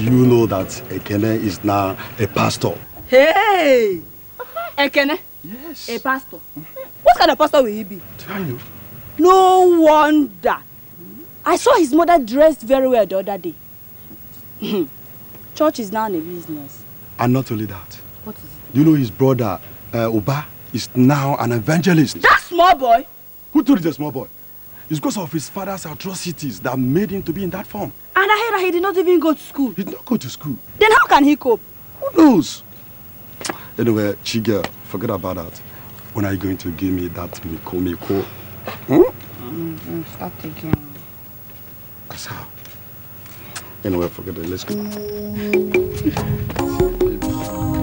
do you know that Ekene is now a pastor? Hey! Ekene? Yes. A pastor? What kind of pastor will he be? Tell you. No wonder. I saw his mother dressed very well the other day. Church is now in a business. And not only that. What is it? You know his brother, Uba, is now an evangelist. That small boy? Who told you the small boy? It's because of his father's atrocities that made him to be in that form. And I heard that he did not even go to school. He did not go to school. Then how can he cope? Who knows? Anyway, Chiga, forget about that. When are you going to give me that miko? Hmm? Stop taking. That's how. Anyway, forget it. Let's go.